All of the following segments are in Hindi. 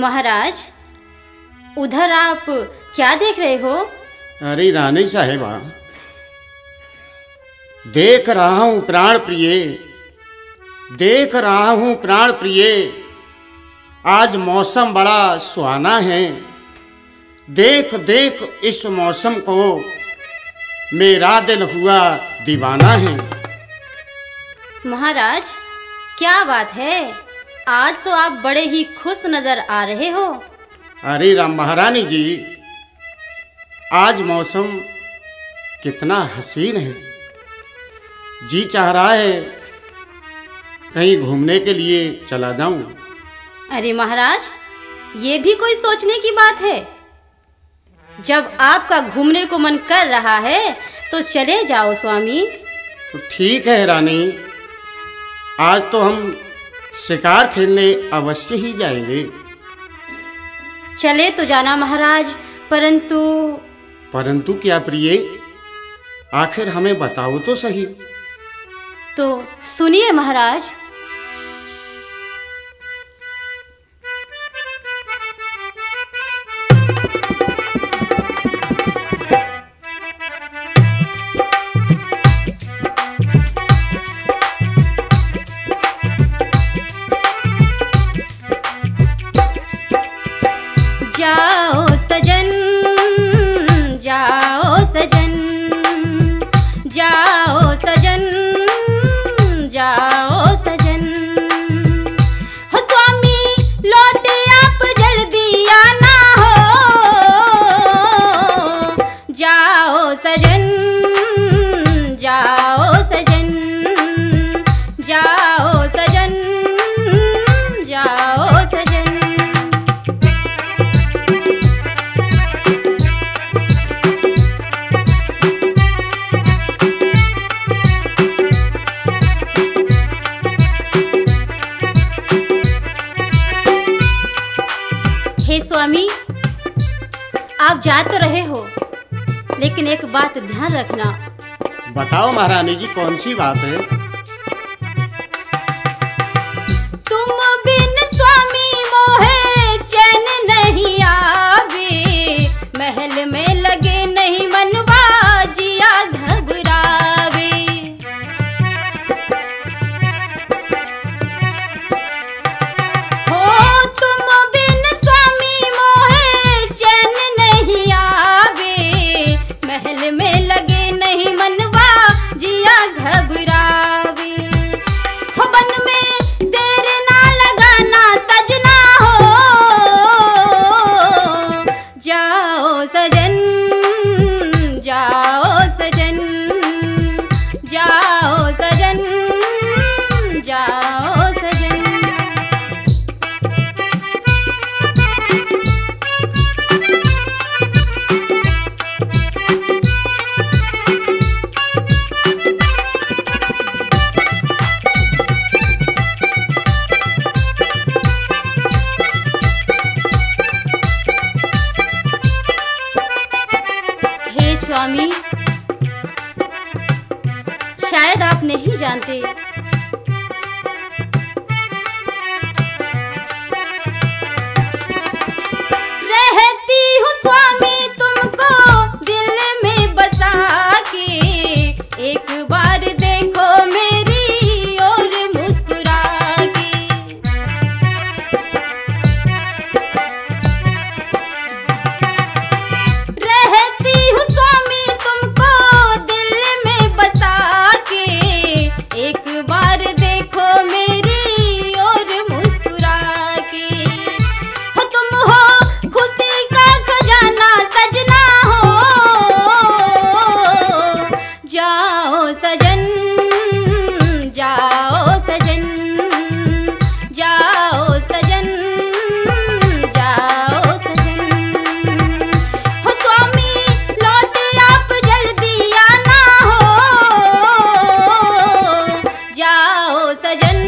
महाराज, उधर आप क्या देख रहे हो? अरे रानी साहेबा, देख रहा हूँ प्राण प्रिय, आज मौसम बड़ा सुहाना है। देख इस मौसम को मेरा दिल हुआ दीवाना है। महाराज, क्या बात है, आज तो आप बड़े ही खुश नजर आ रहे हो। अरे राम महारानी जी, आज मौसम कितना हसीन है। जी चाह रहा है कहीं घूमने के लिए चला जाऊं। अरे महाराज, ये भी कोई सोचने की बात है। जब आपका घूमने को मन कर रहा है तो चले जाओ स्वामी। तो ठीक है रानी, आज तो हम शिकार खेलने अवश्य ही जाएंगे। चले तो जाना महाराज, परंतु क्या प्रिय, आखिर हमें बताओ तो सही। तो सुनिए महाराज। आप जा तो रहे हो, लेकिन एक बात ध्यान रखना। बताओ महारानी जी, कौन सी बात है? तुम बिन स्वामी मोहे चैन नहीं आवे, महल में लगे नहीं मनवा जिया घबरावे। शायद आप नहीं जानते, रहती हूँ स्वामी तुमको दिल में बसा के, एक बार देखो मेरी और मुस्कुरा के। रहती हूँ स्वामी तुमको दिल में बसा के, एक बार देखो मेरी और मुस्कुरा के। हो तुम हो खुशी का खजाना सजना, हो जाओ सजन। हो स्वामी लौट आप जल्दी आना, हो जाओ सजन।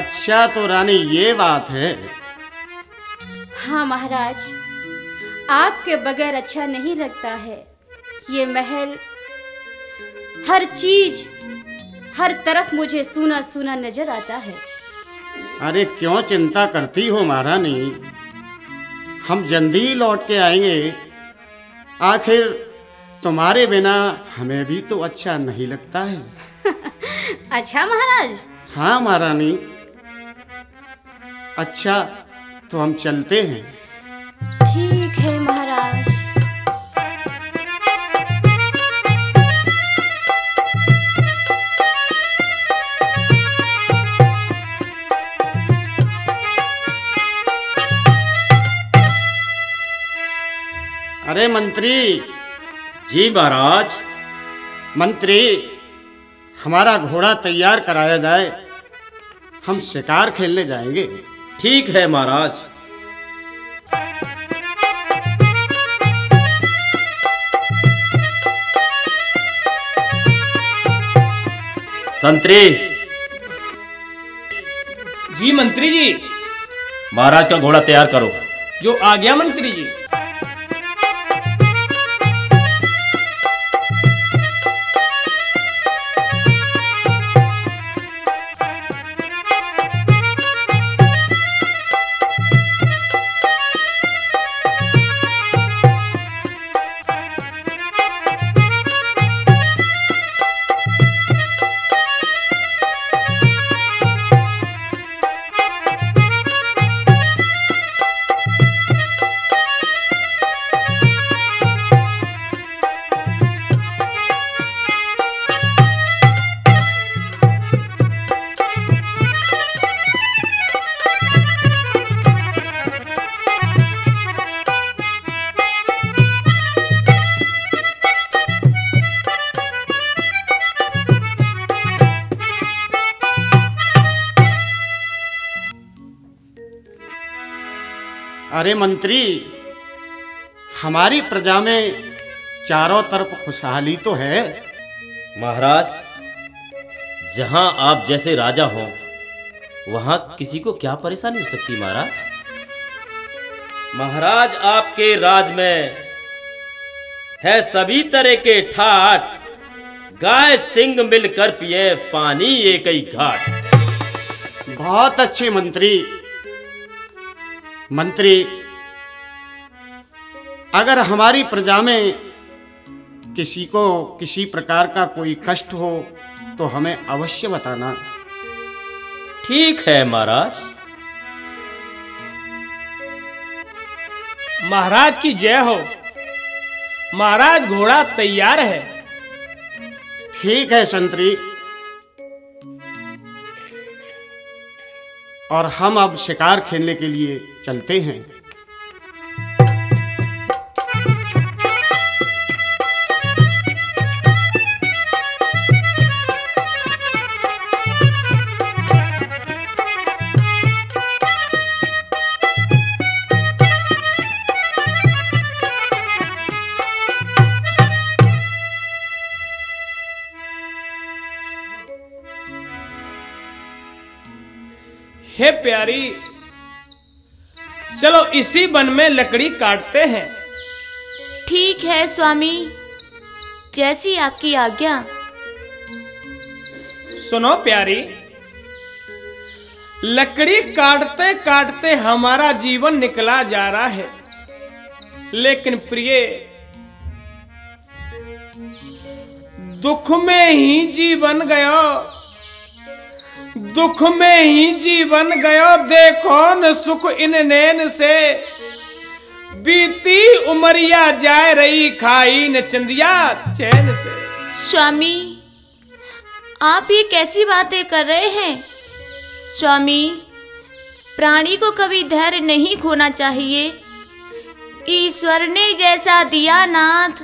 अच्छा तो रानी ये बात है। हाँ महाराज, आपके बगैर अच्छा नहीं लगता है। ये महल, हर चीज, हर तरफ मुझे सूना सूना नजर आता है। अरे क्यों चिंता करती हो महारानी, हम जल्दी लौट के आएंगे। आखिर तुम्हारे बिना हमें भी तो अच्छा नहीं लगता है। अच्छा महाराज। हाँ महारानी, अच्छा तो हम चलते हैं। ठीक है महाराज। अरे मंत्री जी। महाराज। मंत्री, हमारा घोड़ा तैयार कराया जाए, हम शिकार खेलने जाएंगे। ठीक है महाराज। संतरी जी। मंत्री जी। महाराज का घोड़ा तैयार करो। जो आ गया मंत्री जी। अरे मंत्री, हमारी प्रजा में चारों तरफ खुशहाली तो है। महाराज, जहां आप जैसे राजा हो वहां किसी को क्या परेशानी हो सकती। महाराज, महाराज आपके राज में है सभी तरह के ठाट, गाय सिंह मिलकर पिए पानी एक ही घाट। बहुत अच्छे मंत्री। मंत्री, अगर हमारी प्रजा में किसी को किसी प्रकार का कोई कष्ट हो तो हमें अवश्य बताना। ठीक है महाराज। महाराज की जय हो। महाराज, घोड़ा तैयार है। ठीक है संतरी, और हम अब शिकार खेलने के लिए चलते हैं। हे प्यारी, चलो इसी वन में लकड़ी काटते हैं। ठीक है स्वामी, जैसी आपकी आज्ञा। सुनो प्यारी, लकड़ी काटते काटते हमारा जीवन निकला जा रहा है, लेकिन प्रिय, दुख में ही जीवन गया, दुख में ही जीवन गयो। देखो न सुख इन नैन से, बीती उमरिया जाए रही खाई न चंदिया चैन से। स्वामी, आप ये कैसी बातें कर रहे हैं। स्वामी, प्राणी को कभी धैर्य नहीं खोना चाहिए। ईश्वर ने जैसा दिया नाथ,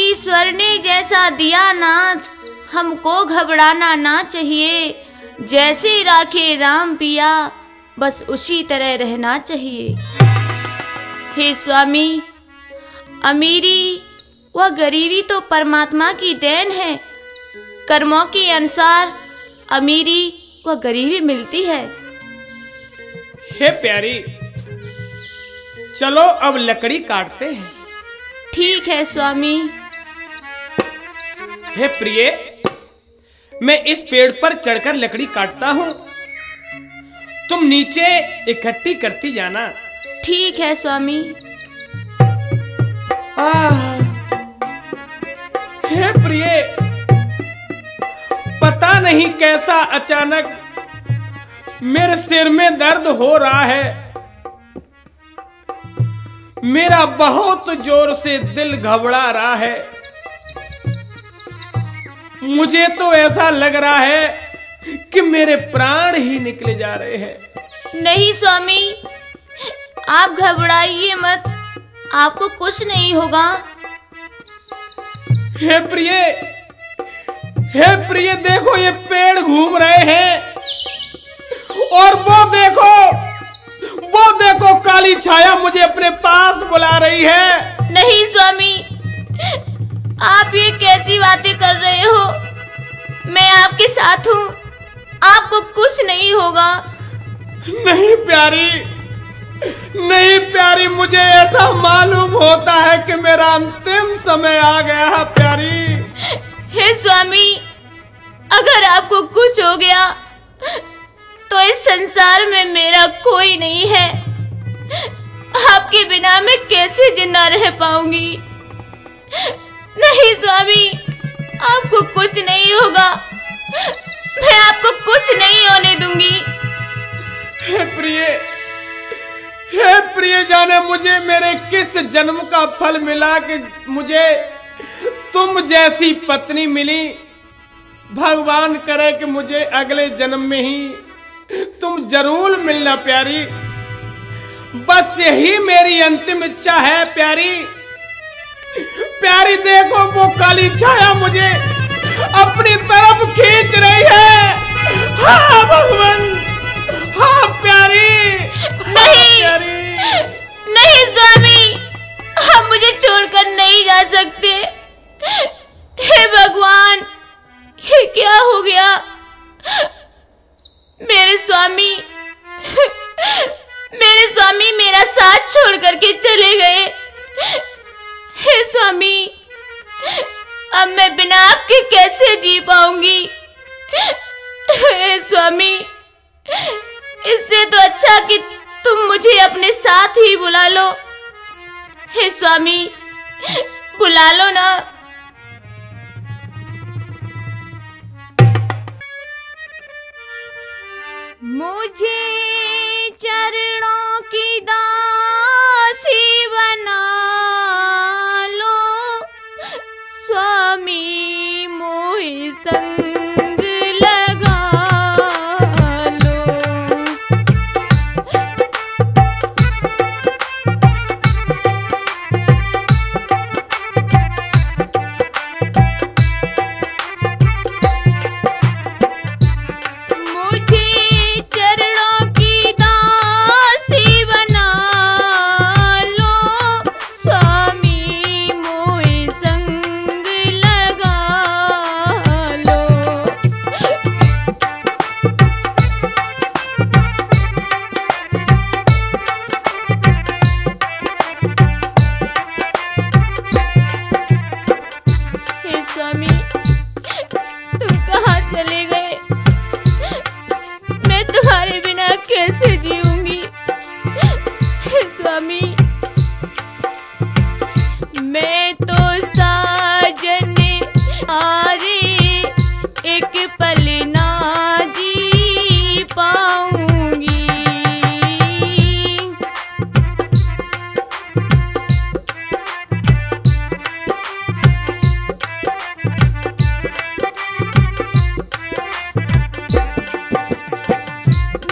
ईश्वर ने जैसा दिया नाथ, हमको घबराना ना चाहिए। जैसे राखे राम पिया, बस उसी तरह रहना चाहिए। हे स्वामी, अमीरी व गरीबी तो परमात्मा की देन है। कर्मों के अनुसार अमीरी व गरीबी मिलती है। हे प्यारी, चलो अब लकड़ी काटते हैं। ठीक है स्वामी। हे प्रिय, मैं इस पेड़ पर चढ़कर लकड़ी काटता हूँ, तुम नीचे इकट्ठी करती जाना। ठीक है स्वामी। हे प्रिय, पता नहीं कैसा अचानक मेरे सिर में दर्द हो रहा है, मेरा बहुत जोर से दिल घबरा रहा है, मुझे तो ऐसा लग रहा है कि मेरे प्राण ही निकले जा रहे हैं। नहीं स्वामी, आप घबराइए मत, आपको कुछ नहीं होगा। हे प्रिय, हे प्रिय, देखो ये पेड़ घूम रहे हैं और वो देखो काली छाया मुझे अपने पास बुला रही है। नहीं स्वामी, आप ये कैसी बातें कर रहे हो? मैं आपके साथ हूँ, आपको कुछ नहीं होगा। नहीं प्यारी, नहीं प्यारी, मुझे ऐसा मालूम होता है कि मेरा अंतिम समय आ गया है प्यारी। हे स्वामी, अगर आपको कुछ हो गया तो इस संसार में मेरा कोई नहीं है, आपके बिना मैं कैसे जिंदा रह पाऊंगी। नहीं स्वामी, आपको कुछ नहीं होगा, मैं आपको कुछ नहीं होने दूंगी। हे प्रिय, हे प्रिय, जाने मुझे मेरे किस जन्म का फल मिला कि मुझे तुम जैसी पत्नी मिली। भगवान करे कि मुझे अगले जन्म में ही तुम जरूर मिलना प्यारी। बस यही मेरी अंतिम इच्छा है प्यारी। प्यारी देखो, वो काली छाया मुझे अपनी तरफ खींच रही है। हाँ भगवान, हाँ प्यारी। नहीं, नहीं स्वामी, आप मुझे छोड़कर नहीं जा सकते। हे भगवान, ये क्या हो गया? मेरे स्वामी मेरा साथ छोड़ करके चले गए। हे स्वामी, अब मैं बिना आपके कैसे जी पाऊंगी? हे स्वामी, इससे तो अच्छा कि तुम मुझे अपने साथ ही बुला लो। हे स्वामी, बुला लो ना। मुझे चरणों की दासी बना लो स्वामी, मोहि संग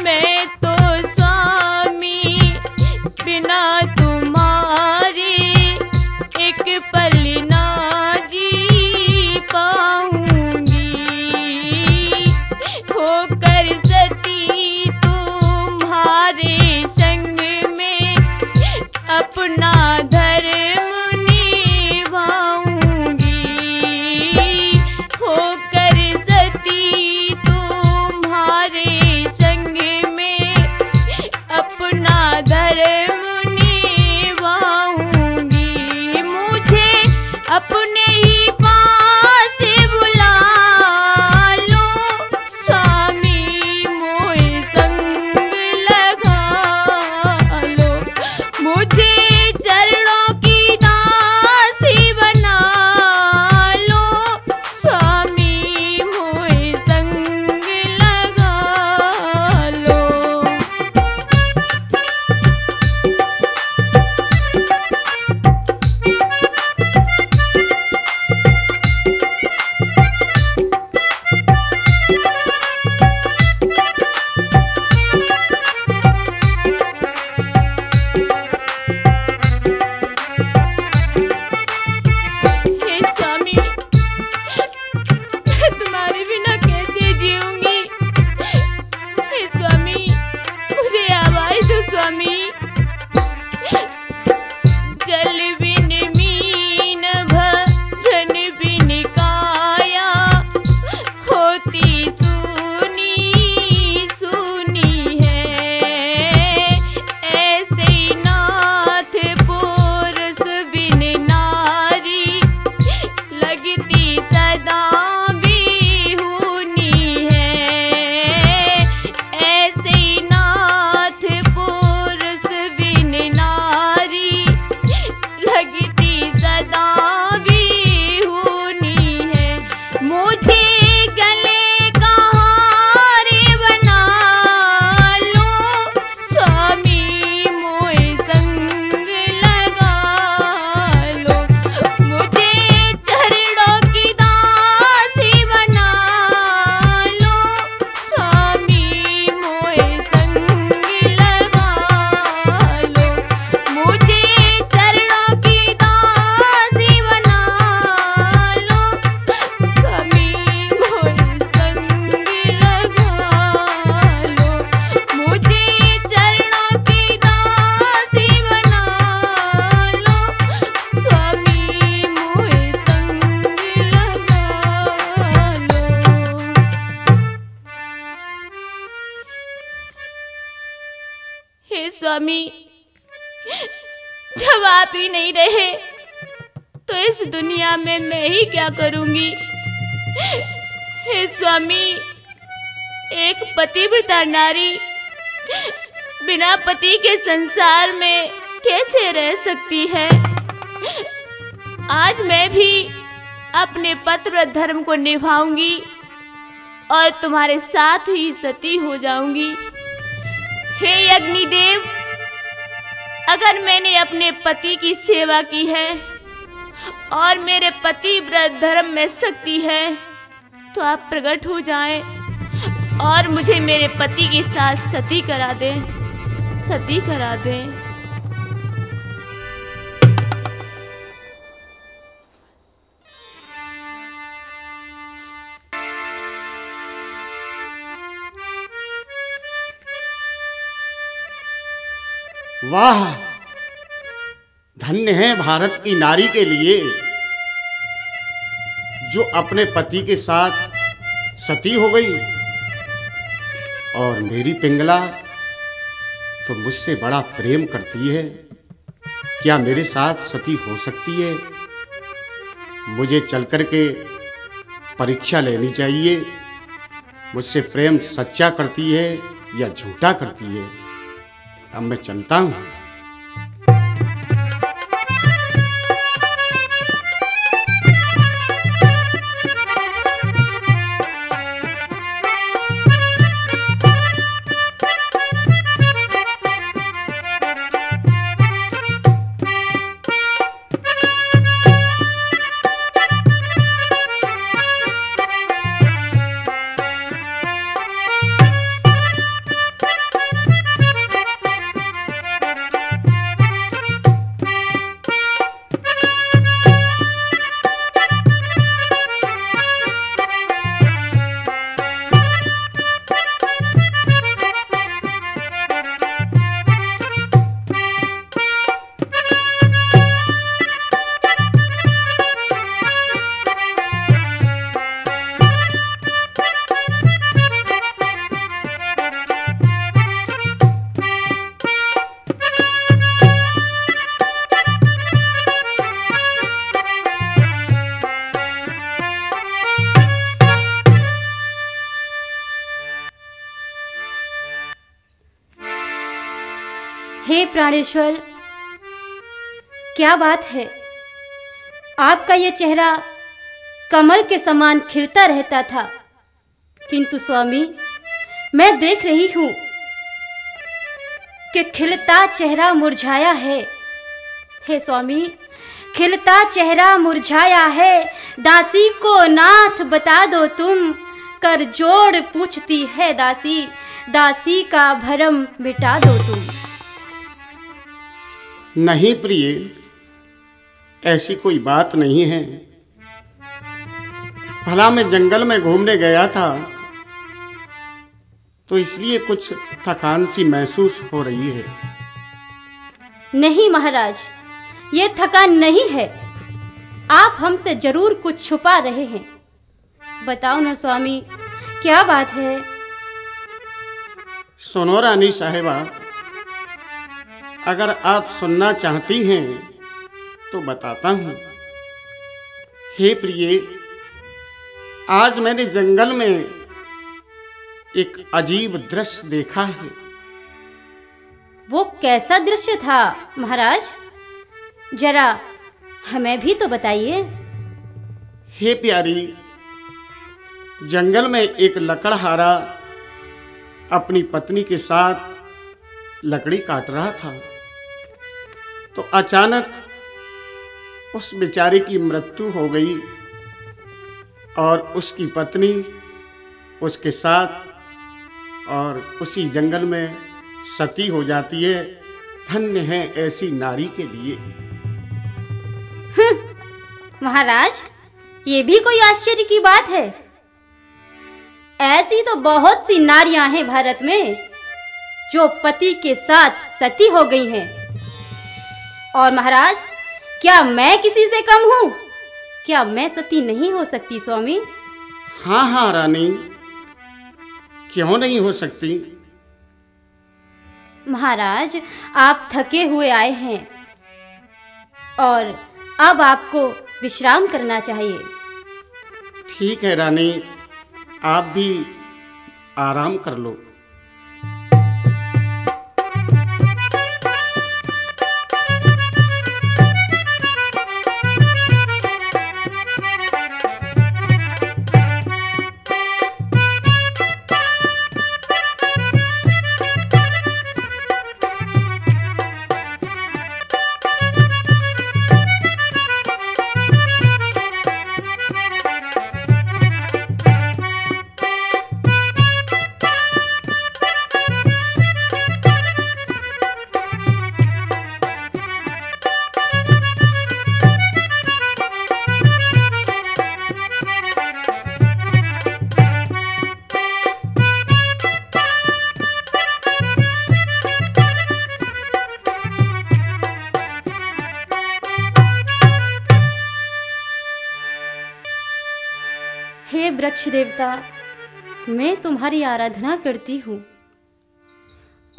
मैं तो स्वामी, जब आप ही नहीं रहे तो इस दुनिया में मैं ही क्या करूंगी। हे स्वामी, एक पतिव्रता नारी बिना पति के संसार में कैसे रह सकती है। आज मैं भी अपने पतिव्रत धर्म को निभाऊंगी और तुम्हारे साथ ही सती हो जाऊंगी। हे अग्निदेव, अगर मैंने अपने पति की सेवा की है और मेरे पतिव्रत धर्म में शक्ति है तो आप प्रकट हो जाएं और मुझे मेरे पति के साथ सती करा दें, सती करा दें। वाह, धन्य है भारत की नारी के लिए जो अपने पति के साथ सती हो गई। और मेरी पिंगला तो मुझसे बड़ा प्रेम करती है, क्या मेरे साथ सती हो सकती है? मुझे चल कर के परीक्षा लेनी चाहिए, मुझसे प्रेम सच्चा करती है या झूठा करती है। अब मैं चलता हूँ। प्राणेश्वर, क्या बात है, आपका यह चेहरा कमल के समान खिलता रहता था, किंतु स्वामी मैं देख रही हूं कि खिलता चेहरा मुरझाया है। हे स्वामी, खिलता चेहरा मुरझाया है, दासी को नाथ बता दो तुम, कर जोड़ पूछती है दासी, दासी का भरम मिटा दो तुम। नहीं प्रिय, ऐसी कोई बात नहीं है। भला मैं जंगल में घूमने गया था तो इसलिए कुछ थकान सी महसूस हो रही है। नहीं महाराज, ये थकान नहीं है, आप हमसे जरूर कुछ छुपा रहे हैं। बताओ ना स्वामी, क्या बात है? सुनो रानी साहिबा, अगर आप सुनना चाहती हैं तो बताता हूँ। हे प्रिय, आज मैंने जंगल में एक अजीब दृश्य देखा है। वो कैसा दृश्य था महाराज, जरा हमें भी तो बताइए। हे प्यारी, जंगल में एक लकड़हारा अपनी पत्नी के साथ लकड़ी काट रहा था तो अचानक उस बेचारे की मृत्यु हो गई और उसकी पत्नी उसके साथ और उसी जंगल में सती हो जाती है। धन्य है ऐसी नारी के लिए। महाराज, ये भी कोई आश्चर्य की बात है? ऐसी तो बहुत सी नारियां हैं भारत में जो पति के साथ सती हो गई हैं। और महाराज, क्या मैं किसी से कम हूँ? क्या मैं सती नहीं हो सकती स्वामी? हाँ हाँ रानी, क्यों नहीं हो सकती। महाराज, आप थके हुए आए हैं और अब आपको विश्राम करना चाहिए। ठीक है रानी, आप भी आराम कर लो। वृक्ष देवता, मैं तुम्हारी आराधना करती हूँ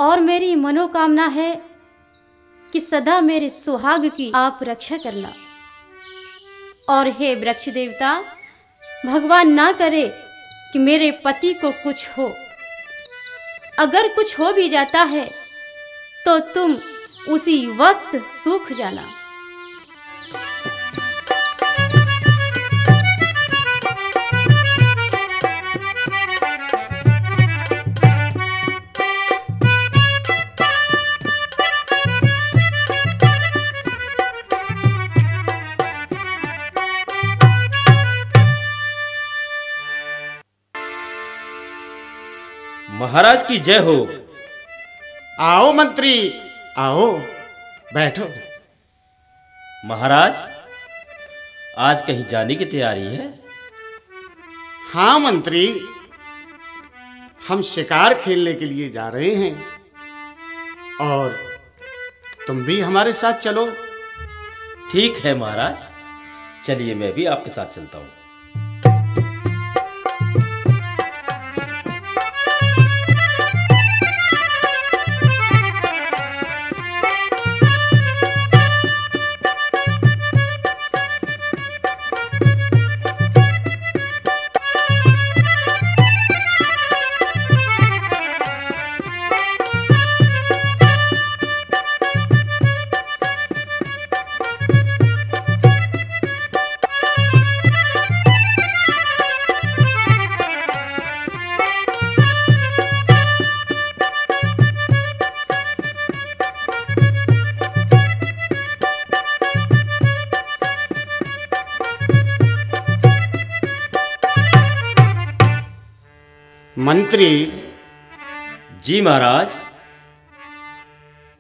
और मेरी मनोकामना है कि सदा मेरे सुहाग की आप रक्षा करना। और हे वृक्ष देवता, भगवान ना करे कि मेरे पति को कुछ हो। अगर कुछ हो भी जाता है तो तुम उसी वक्त सूख जाना। महाराज की जय हो। आओ मंत्री, आओ बैठो। महाराज, आज कहीं जाने की तैयारी है? हाँ मंत्री, हम शिकार खेलने के लिए जा रहे हैं और तुम भी हमारे साथ चलो। ठीक है महाराज, चलिए मैं भी आपके साथ चलता हूँ। मंत्री जी। महाराज।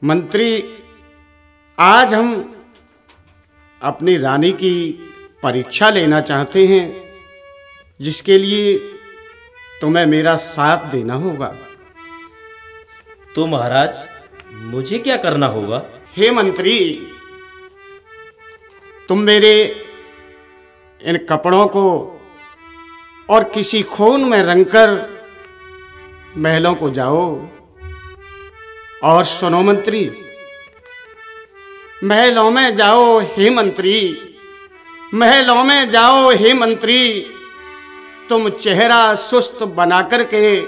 मंत्री, आज हम अपनी रानी की परीक्षा लेना चाहते हैं, जिसके लिए तुम्हें मेरा साथ देना होगा। तो महाराज, मुझे क्या करना होगा? हे मंत्री, तुम मेरे इन कपड़ों को और किसी खून में रंगकर महलों को जाओ। और सुनो मंत्री, महलों में जाओ हे मंत्री, महलों में जाओ हे मंत्री। तुम चेहरा सुस्त बनाकर के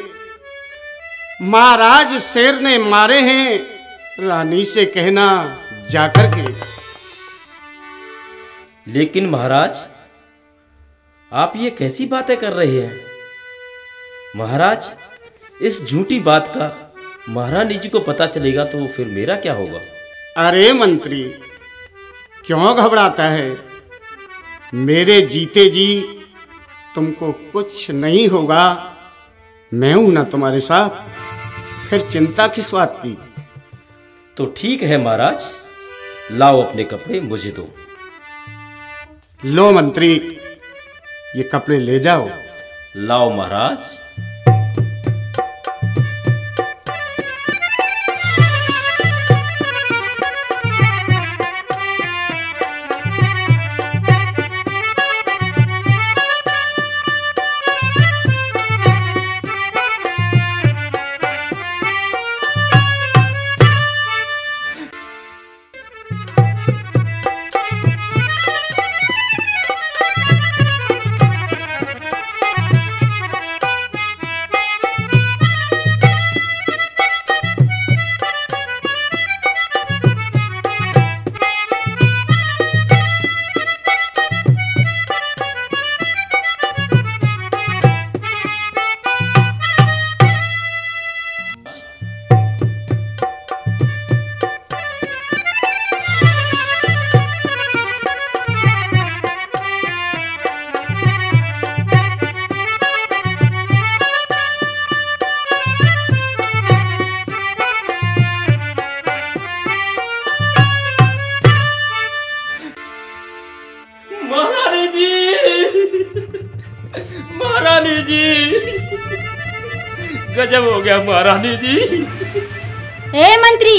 महाराज शेर ने मारे हैं, रानी से कहना जाकर के। लेकिन महाराज, आप ये कैसी बातें कर रहे हैं? महाराज, इस झूठी बात का महारानी जी को पता चलेगा तो फिर मेरा क्या होगा? अरे मंत्री, क्यों घबराता है? मेरे जीते जी तुमको कुछ नहीं होगा, मैं हूं ना तुम्हारे साथ, फिर चिंता किस बात की। तो ठीक है महाराज, लाओ अपने कपड़े मुझे दो। लो मंत्री, ये कपड़े ले जाओ। लाओ महाराज। जी, गजब हो गया महारानी जी। ए मंत्री,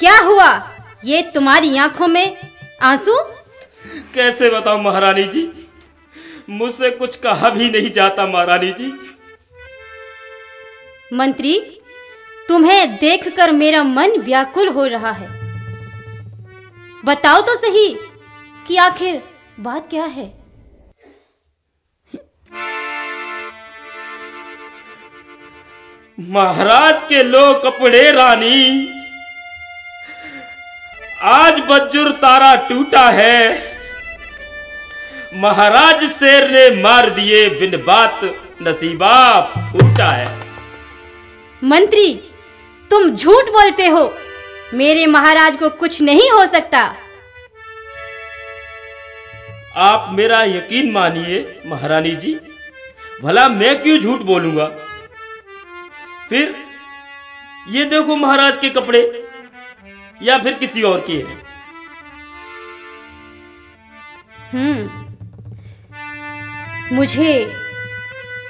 क्या हुआ? ये तुम्हारी आंखों में आंसू? कैसे बताऊं महारानी जी, मुझसे कुछ कहा भी नहीं जाता महारानी जी। मंत्री, तुम्हें देखकर मेरा मन व्याकुल हो रहा है। बताओ तो सही कि आखिर बात क्या है। महाराज के लो कपड़े रानी, आज बज्जुर तारा टूटा है। महाराज शेर ने मार दिए बिन बात नसीबा फूटा है। मंत्री, तुम झूठ बोलते हो, मेरे महाराज को कुछ नहीं हो सकता। आप मेरा यकीन मानिए महारानी जी, भला मैं क्यों झूठ बोलूंगा। फिर ये देखो महाराज के कपड़े या फिर किसी और के हैं। मुझे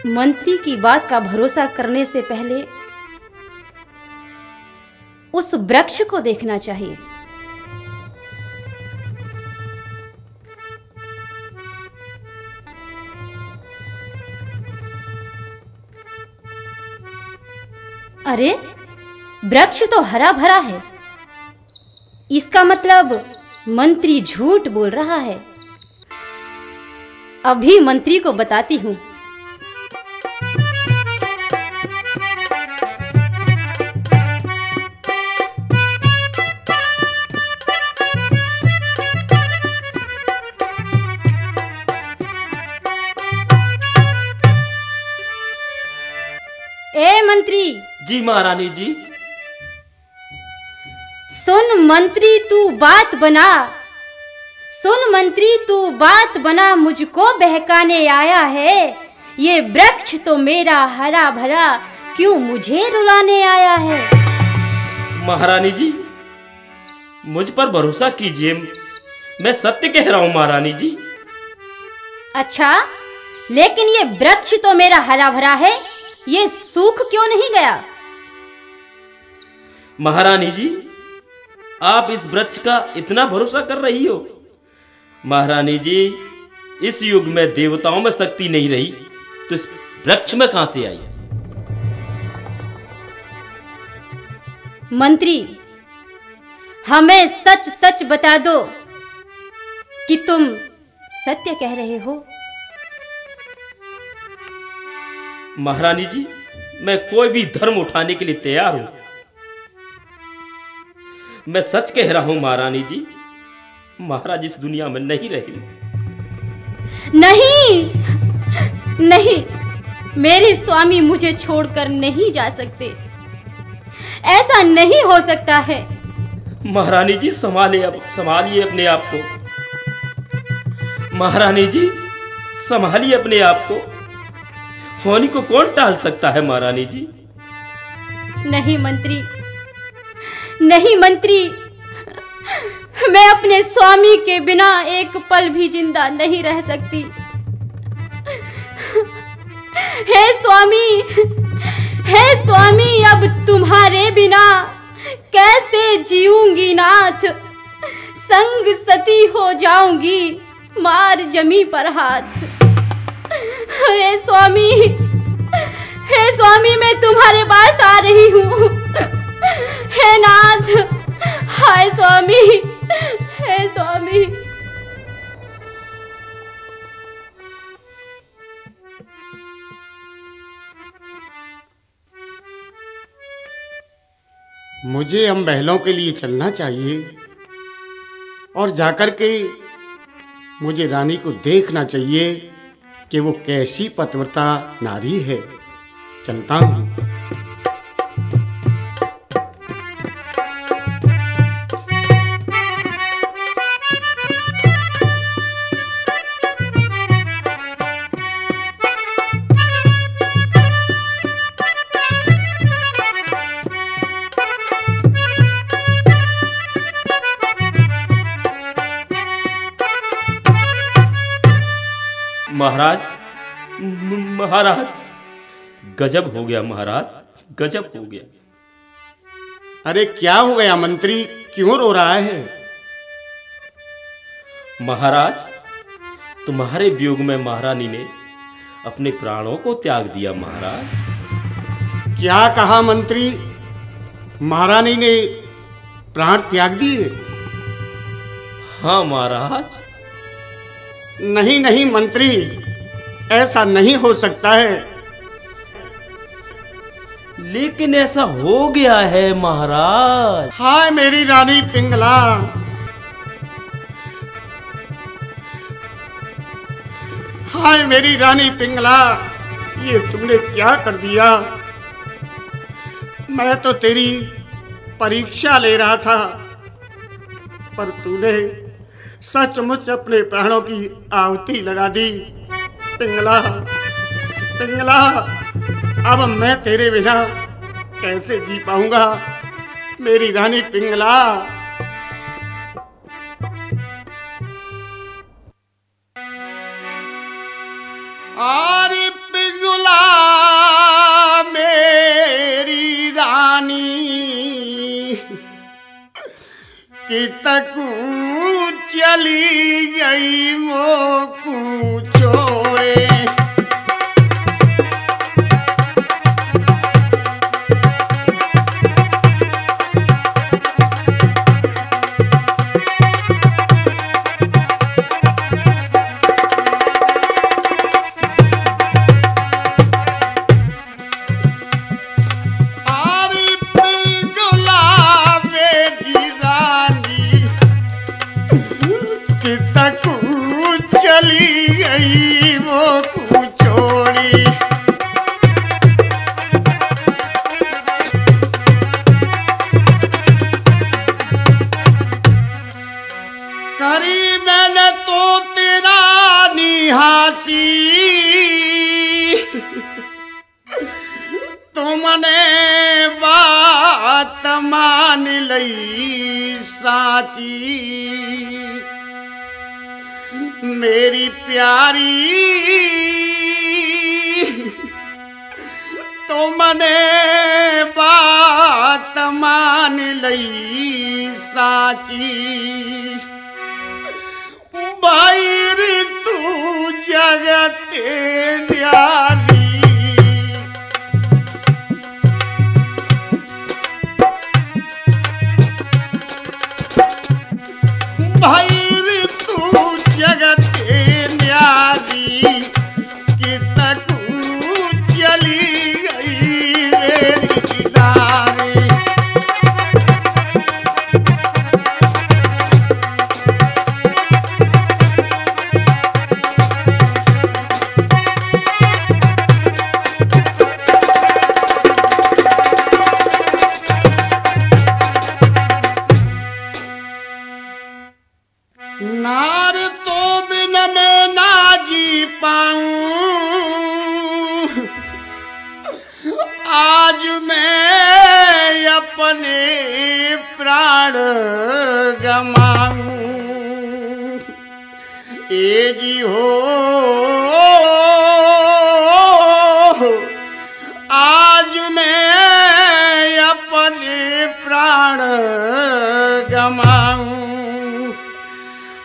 मंत्री की बात का भरोसा करने से पहले उस वृक्ष को देखना चाहिए। अरे, वृक्ष तो हरा भरा है। इसका मतलब मंत्री झूठ बोल रहा है। अभी मंत्री को बताती हूं। ए मंत्री जी। महारानी जी। सुन मंत्री तू बात बना, सुन मंत्री तू बात बना, मुझको बहकाने आया है। ये वृक्ष तो मेरा हरा भरा, क्यों मुझे रुलाने आया है। महारानी जी, मुझ पर भरोसा कीजिए, मैं सत्य कह रहा हूँ महारानी जी। अच्छा, लेकिन ये वृक्ष तो मेरा हरा भरा है, ये सूख क्यों नहीं गया? महारानी जी, आप इस वृक्ष का इतना भरोसा कर रही हो। महारानी जी, इस युग में देवताओं में शक्ति नहीं रही तो इस वृक्ष में कहां से आई? मंत्री, हमें सच सच बता दो कि तुम सत्य कह रहे हो। महारानी जी, मैं कोई भी धर्म उठाने के लिए तैयार हूं। मैं सच कह रहा हूं महारानी जी। महाराज इस दुनिया में नहीं रहे। नहीं नहीं, मेरे स्वामी मुझे छोड़कर नहीं जा सकते, ऐसा नहीं हो सकता है। महारानी जी, संभालिए अपने आप को। महारानी जी, संभालिए अपने आप को। होनी को कौन टाल सकता है महारानी जी। नहीं मंत्री, नहीं मंत्री, मैं अपने स्वामी के बिना एक पल भी जिंदा नहीं रह सकती। हे स्वामी, हे स्वामी, अब तुम्हारे बिना कैसे जीऊंगी नाथ। संग सती हो जाऊंगी, मार जमी पर हाथ। हे स्वामी, हे स्वामी, मैं तुम्हारे पास आ रही हूँ। हे नाथ, हाय स्वामी, हे स्वामी। मुझे हम महलों के लिए चलना चाहिए और जाकर के मुझे रानी को देखना चाहिए कि वो कैसी पतिव्रता नारी है। चलता हूँ। महाराज, महाराज गजब हो गया, महाराज गजब हो गया। अरे क्या हो गया मंत्री, क्यों रो रहा है? महाराज तुम्हारे वियोग में महारानी ने अपने प्राणों को त्याग दिया। महाराज क्या कहा मंत्री, महारानी ने प्राण त्याग दिए? हाँ महाराज। नहीं नहीं मंत्री, ऐसा नहीं हो सकता है। लेकिन ऐसा हो गया है महाराज। हाय मेरी रानी पिंगला, हाय मेरी रानी पिंगला, ये तुमने क्या कर दिया? मैं तो तेरी परीक्षा ले रहा था, पर तूने सचमुच अपने प्राणों की आहुति लगा दी। पिंगला पिंगला, अब मैं तेरे बिना कैसे जी पाऊंगा मेरी रानी पिंगला। आरे पिंगला मेरी रानी कि तक चली गई मोकू छोड़े। मेरी प्यारी तुमने बात मान लई साची। बाहर तू जगते प्यारी,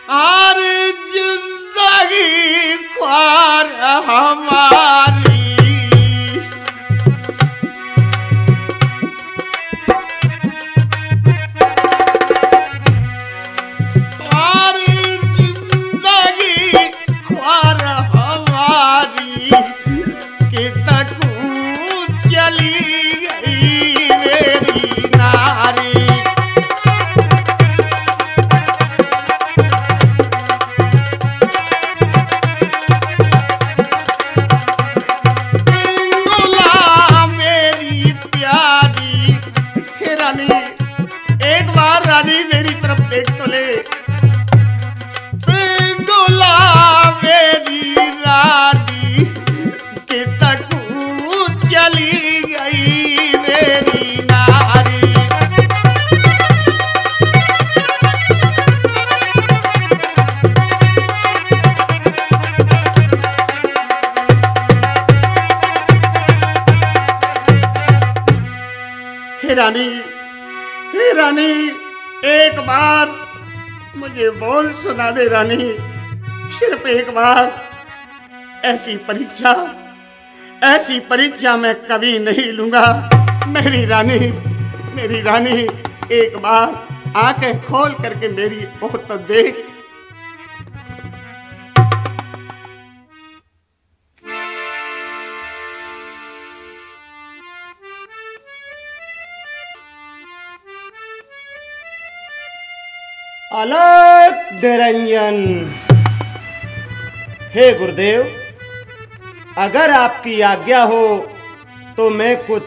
हमारी जिंदगी ख्वार कि रानी, हे रानी, एक बार मुझे बोल सुना दे रानी, सिर्फ एक बार। ऐसी परीक्षा मैं कभी नहीं लूंगा। मेरी रानी एक बार आंखें खोल करके मेरी ओर तो देख। अलग निरंजन, हे गुरुदेव, अगर आपकी आज्ञा हो तो मैं कुछ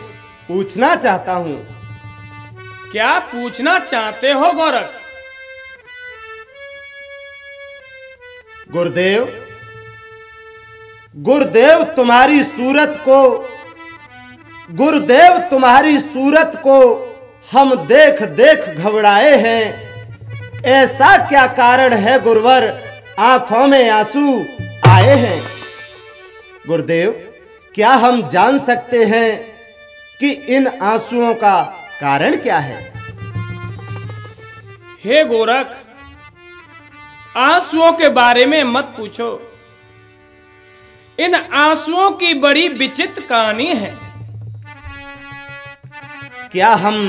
पूछना चाहता हूँ। क्या पूछना चाहते हो गोरख? गुरुदेव, गुरुदेव तुम्हारी सूरत को हम देख देख घबराए हैं। ऐसा क्या कारण है गुरुवर, आंखों में आंसू आए हैं? गुरुदेव, क्या हम जान सकते हैं कि इन आंसुओं का कारण क्या है? हे गोरख, आंसुओं के बारे में मत पूछो। इन आंसुओं की बड़ी विचित्र कहानी है। क्या हम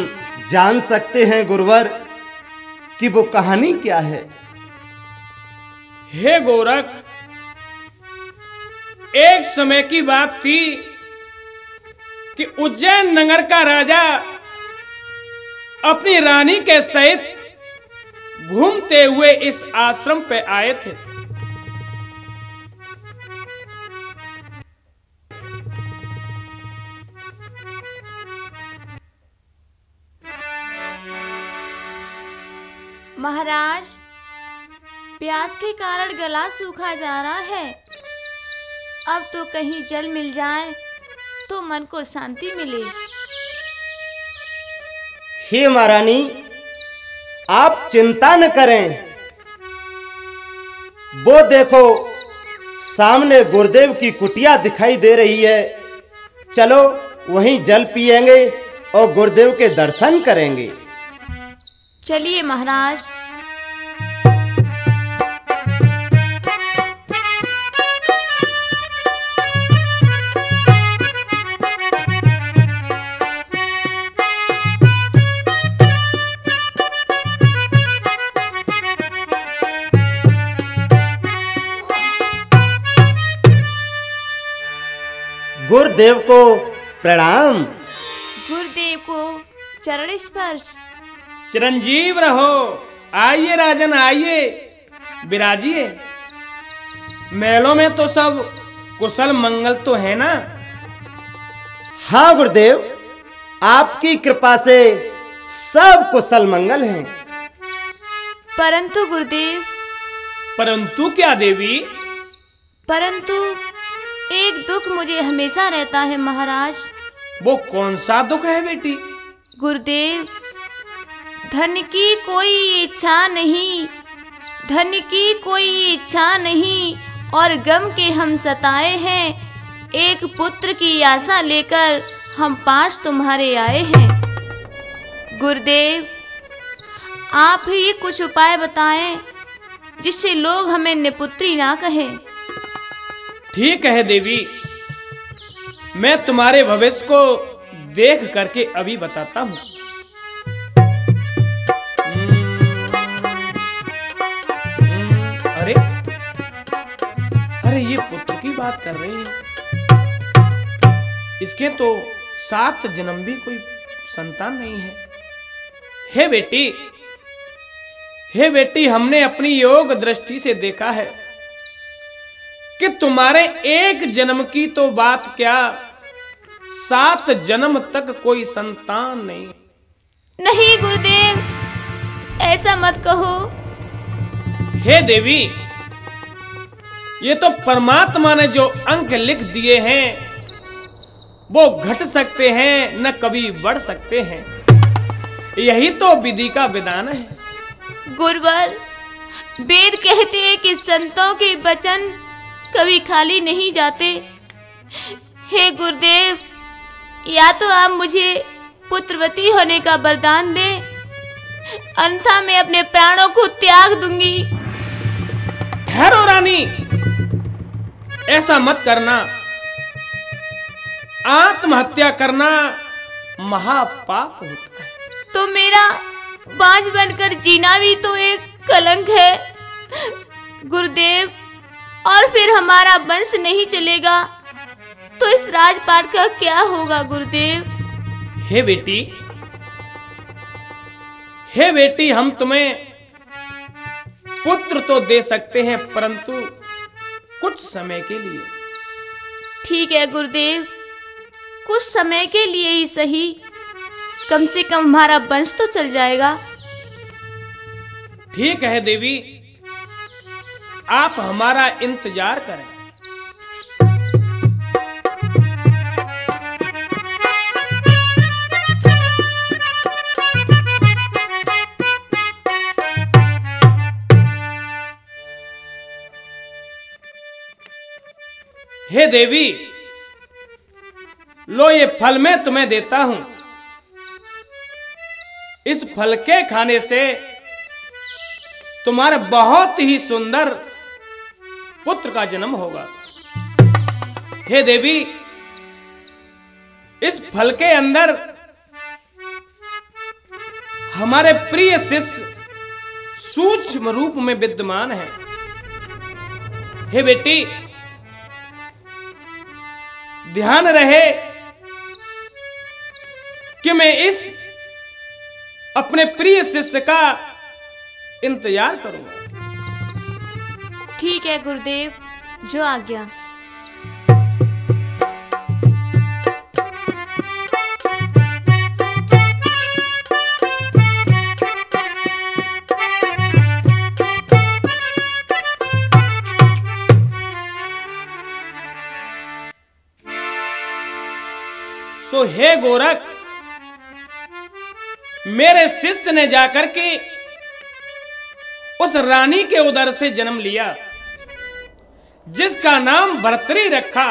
जान सकते हैं गुरुवर कि वो कहानी क्या है? हे गोरख, एक समय की बात थी कि उज्जैन नगर का राजा अपनी रानी के सहित घूमते हुए इस आश्रम पे आए थे। महाराज, प्यास के कारण गला सूखा जा रहा है। अब तो कहीं जल मिल जाए तो मन को शांति मिले। हे महारानी, आप चिंता न करें। वो देखो सामने गुरुदेव की कुटिया दिखाई दे रही है। चलो वहीं जल पिएंगे और गुरुदेव के दर्शन करेंगे। चलिए महाराज। गुरुदेव को प्रणाम। गुरुदेव को चरण स्पर्श। चिरंजीव रहो। आइए राजन, आइए विराजिए। महलों में तो सब कुशल मंगल तो है ना? हाँ गुरुदेव, आपकी कृपा से सब कुशल मंगल हैं। परंतु गुरुदेव। परंतु क्या देवी? परंतु एक दुख मुझे हमेशा रहता है महाराज। वो कौन सा दुख है बेटी? गुरुदेव, धन की कोई इच्छा नहीं, धन की कोई इच्छा नहीं, और गम के हम सताए हैं। एक पुत्र की आशा लेकर हम पास तुम्हारे आए हैं। गुरुदेव, आप ही कुछ उपाय बताएं जिससे लोग हमें निपुत्री ना कहें। ठीक है देवी, मैं तुम्हारे भविष्य को देख करके अभी बताता हूँ। अरे ये पुत्र की बात कर रही है। इसके तो 7 जन्म भी कोई संतान नहीं है। हे बेटी, हमने अपनी योग दृष्टि से देखा है कि तुम्हारे 1 जन्म की तो बात क्या, 7 जन्म तक कोई संतान नहीं। नहीं गुरुदेव, ऐसा मत कहो। हे देवी, ये तो परमात्मा ने जो अंक लिख दिए हैं वो घट सकते हैं, न कभी बढ़ सकते हैं। यही तो विधि का विधान है। गुरुवर, वेद कहते हैं कि संतों के वचन कभी खाली नहीं जाते। हे गुरुदेव, या तो आप मुझे पुत्रवती होने का वरदान दे, अन्यथा मैं अपने प्राणों को त्याग दूंगी। ठहरो रानी, ऐसा मत करना। आत्महत्या करना महापाप होता है। तो मेरा बाज बनकर जीना भी तो एक कलंक है गुरुदेव, और फिर हमारा वंश नहीं चलेगा तो इस राजपाट का क्या होगा गुरुदेव? हे बेटी, हम तुम्हें पुत्र तो दे सकते हैं परंतु कुछ समय के लिए। ठीक है गुरुदेव, कुछ समय के लिए ही सही, कम से कम हमारा वंश तो चल जाएगा। ठीक है देवी, आप हमारा इंतजार करें। हे देवी, लो ये फल मैं तुम्हें देता हूं। इस फल के खाने से तुम्हारा बहुत ही सुंदर पुत्र का जन्म होगा। हे देवी, इस फल के अंदर हमारे प्रिय शिष्य सूक्ष्म रूप में विद्यमान है। हे बेटी, ध्यान रहे कि मैं इस अपने प्रिय शिष्य का इंतजार करूंगा। ठीक है गुरुदेव, जो आज्ञा। सो हे गोरख, मेरे शिष्य ने जाकर के उस रानी के उदर से जन्म लिया जिसका नाम भर्तृ रखा।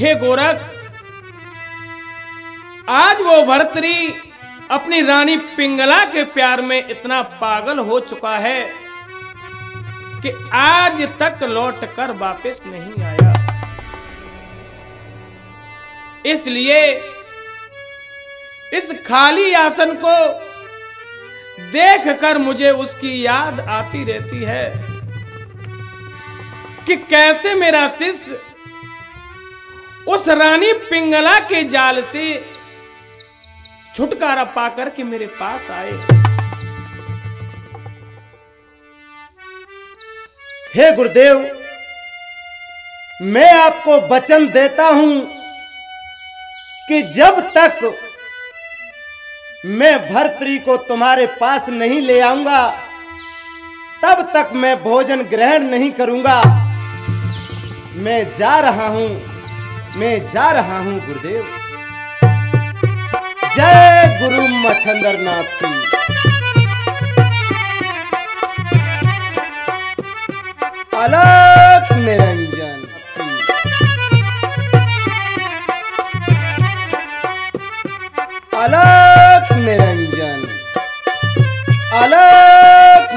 हे गोरख, आज वो भर्तृ अपनी रानी पिंगला के प्यार में इतना पागल हो चुका है कि आज तक लौटकर वापस नहीं आया। इसलिए इस खाली आसन को देखकर मुझे उसकी याद आती रहती है कि कैसे मेरा शिष्य उस रानी पिंगला के जाल से छुटकारा पाकर के मेरे पास आए। हे गुरुदेव, मैं आपको वचन देता हूं कि जब तक मैं भर्तृ को तुम्हारे पास नहीं ले आऊंगा तब तक मैं भोजन ग्रहण नहीं करूंगा। मैं जा रहा हूं, मैं जा रहा हूं गुरुदेव। जय गुरु मच्छंद्रनाथ की। अलग निरंजन अलग निरंजन अलग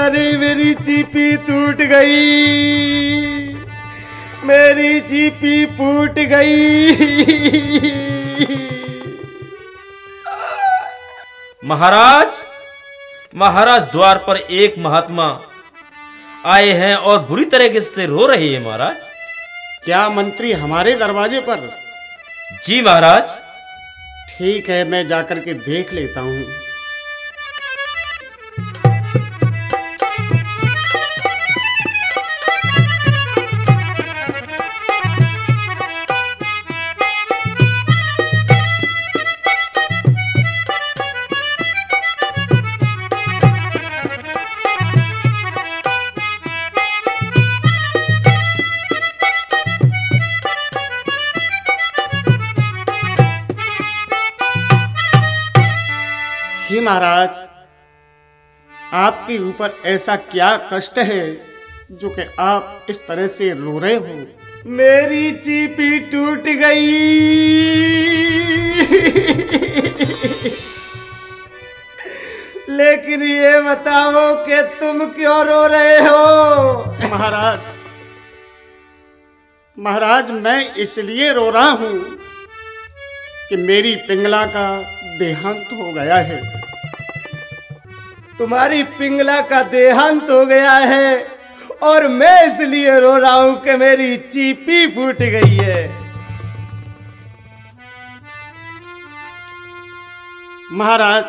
अरे मेरी चीपी टूट गई, मेरी चीपी फूट गई। महाराज, महाराज द्वार पर एक महात्मा आए हैं और बुरी तरह से रो रहे हैं महाराज। क्या मंत्री हमारे दरवाजे पर? जी महाराज। ठीक है, मैं जाकर के देख लेता हूँ। महाराज, आपके ऊपर ऐसा क्या कष्ट है जो कि आप इस तरह से रो रहे हो? मेरी चीपी टूट गई। लेकिन ये बताओ कि तुम क्यों रो रहे हो? महाराज, महाराज मैं इसलिए रो रहा हूं कि मेरी पिंगला का देहांत हो गया है। तुम्हारी पिंगला का देहांत हो गया है और मैं इसलिए रो रहा हूं कि मेरी चीपी फूट गई है। महाराज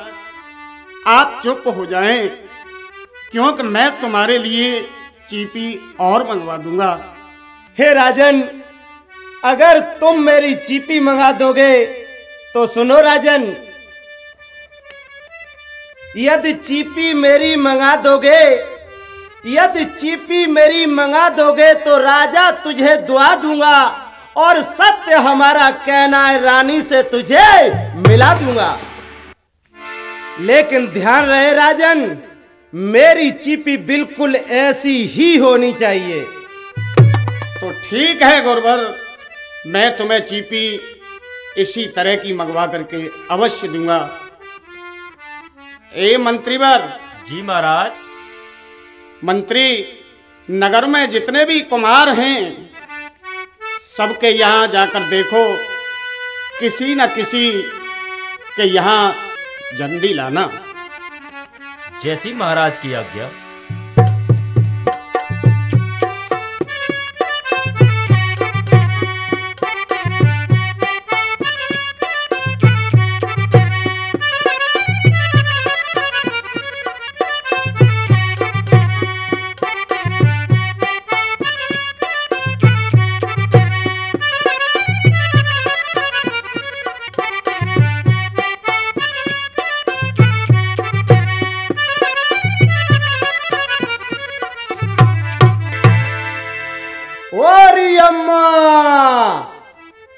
आप चुप हो जाएं, क्योंकि मैं तुम्हारे लिए चीपी और मंगवा दूंगा। हे राजन, अगर तुम मेरी चीपी मंगा दोगे तो सुनो राजन, यदि चीपी मेरी मंगा दोगे, यदि चीपी मेरी मंगा दोगे तो राजा तुझे दुआ दूंगा और सत्य हमारा कहना है रानी से तुझे मिला दूंगा। लेकिन ध्यान रहे राजन, मेरी चीपी बिल्कुल ऐसी ही होनी चाहिए। तो ठीक है गुरबर, मैं तुम्हें चीपी इसी तरह की मंगवा करके अवश्य दूंगा। ए मंत्रीवर। जी महाराज। मंत्री, नगर में जितने भी कुमार हैं सबके यहाँ जाकर देखो, किसी न किसी के यहाँ जंदी लाना। जैसी महाराज की आज्ञा।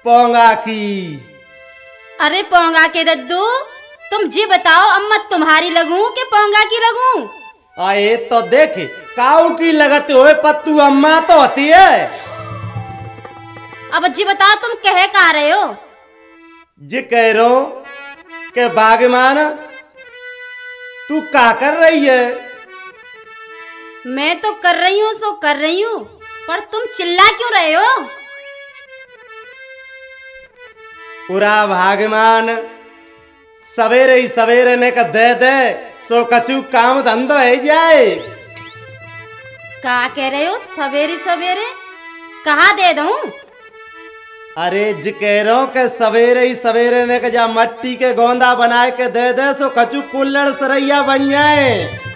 पोंगा की। अरे पोंगा के दद्दू, तुम जी बताओ अम्मा तुम्हारी लगूं कि पोंगा की लगूं? आए तो देख, काऊ की लगते हो पत्तू अम्मा तो होती है। अब जी बताओ तुम कहे का रहे हो? जी कह रहा हूं कि बागमान तू क्या कर रही है? मैं तो कर रही हूँ सो कर रही हूँ, पर तुम चिल्ला क्यों रहे हो? पूरा भागमान सवेरे ही सवेरे ने का दे दे सो कचू काम धंधो है जाए। का कह रहे हो सवेरे सवेरे? कहा दे दूं? अरे जी कह रहा हूं कि सवेरे ही सवेरे ने का जा मट्टी के गोंदा बनाए के दे दे सो कचू कुल्लड़ सरैया बन जाए।